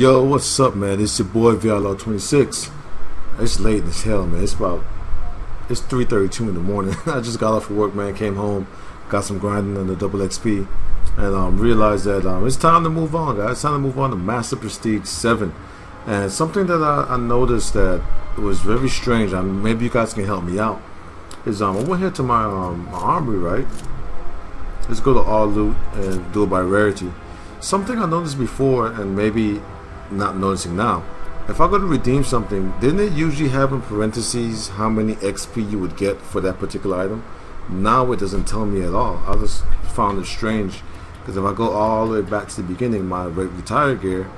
Yo, what's up, man? It's your boy VIOutlaw26. It's late as hell, man. It's 3:32 in the morning. I just got off of work, man. Came home, got some grinding on the double XP, and realized that it's time to move on, guys. It's time to move on to Master Prestige 7. And something that I noticed that was very strange. Maybe you guys can help me out. Is I went here to my my armory, right? Let's go to all loot and do it by rarity. Something I noticed before, and maybe not noticing now, if I go to redeem something, didn't it usually have in parentheses how many XP you would get for that particular item? Now it doesn't tell me at all. I just found it strange, because if I go all the way back to the beginning, my retire gear,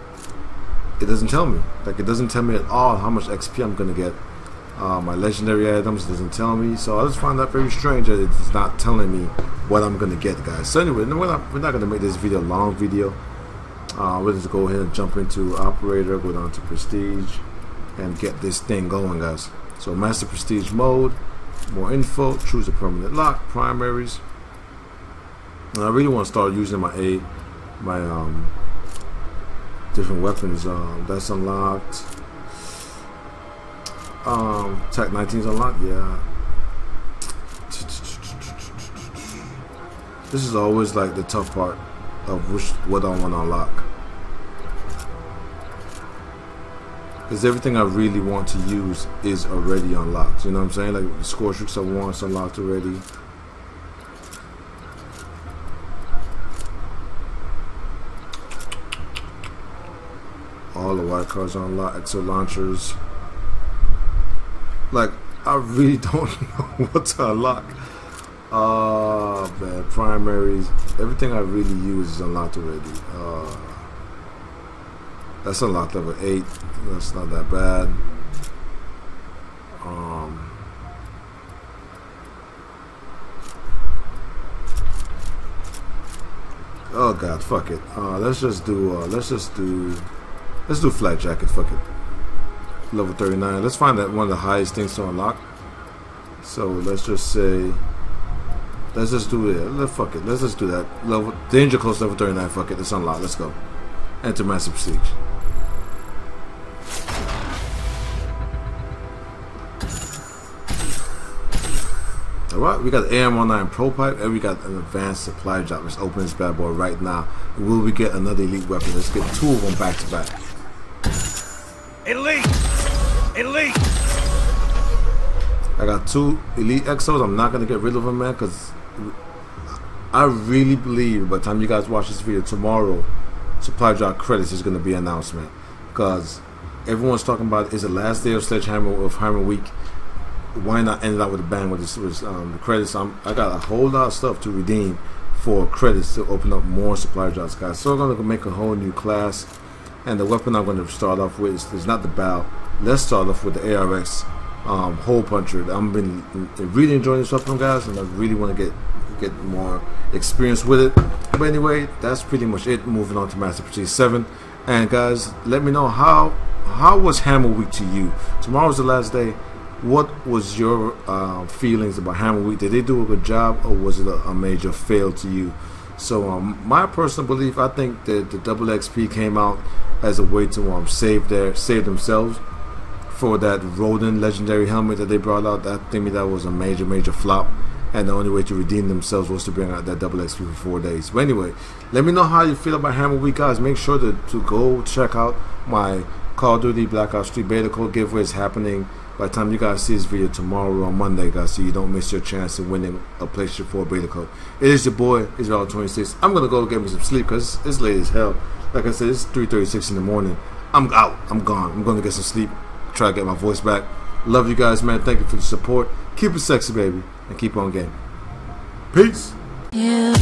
it doesn't tell me. Like, it doesn't tell me at all how much XP I'm gonna get. My legendary items doesn't tell me, so I just find that very strange that it's not telling me what I'm gonna get, guys. So anyway, we're not gonna make this video a long video. We'll just go ahead and jump into operator, go down to prestige, and get this thing going, guys. So master prestige mode, more info, choose a permanent lock, primaries. And I really want to start using my different weapons. That's unlocked. Tech 19's unlocked, yeah. This is always like the tough part of what I want to unlock, because everything I really want to use is already unlocked. You know what I'm saying? Like the score tricks I want is unlocked already. All the white cards are unlocked. Exo launchers. Like, I really don't know what to unlock. Man, primaries. Everything I really use is unlocked already. That's unlocked level 8. That's not that bad. Oh god, fuck it. Let's do flat jacket. Fuck it. Level 39. Let's find that one of the highest things to unlock. So let's just say, let's just do it. Fuck it. Let's just do that. Level danger close level 39. Fuck it. It's unlocked. Let's go. Enter Master Prestige. All right, we got the AR19 Pro Pipe, and we got an advanced supply drop. Let's open this bad boy right now. Will we get another elite weapon? Let's get two of them back to back. Elite. Elite! I got two elite exos. I'm not gonna get rid of them, man, because I really believe by the time you guys watch this video tomorrow, supply drop credits is gonna be announced, man. Because everyone's talking about it's the last day of Sledgehammer of Hammer Week. Why not end it out with a bang with this with the credits? I got a whole lot of stuff to redeem for credits to open up more supply drops, guys. So I'm gonna make a whole new class, and the weapon I'm gonna start off with is not the bow. Let's start off with the ARX hole puncher. I've been really enjoying this weapon, guys, and I really want to get more experience with it. But anyway, that's pretty much it. Moving on to Master Prestige 7, and guys, let me know how was Hammer Week to you? Tomorrow's the last day. What was your feelings about Hammer Week? Did they do a good job, or was it a major fail to you? So my personal belief, I think that the double XP came out as a way to save themselves for that Roden legendary helmet that they brought out. That thing, that was a major flop, and the only way to redeem themselves was to bring out that double XP for 4 days. But anyway, let me know how you feel about Hammer Week, guys. Make sure to go check out my Call of Duty Black Ops 3 beta code giveaway is happening by the time you guys see this video tomorrow on Monday, guys, so you don't miss your chance of winning a PlayStation 4 beta code. It is your boy Israel26. I'm gonna go get me some sleep, because it's late as hell. Like I said, it's 3:36 in the morning. I'm out. I'm gone. I'm gonna get some sleep. Try to get my voice back. Love you guys, man. Thank you for the support. Keep it sexy, baby, and keep on game. Peace. Yeah.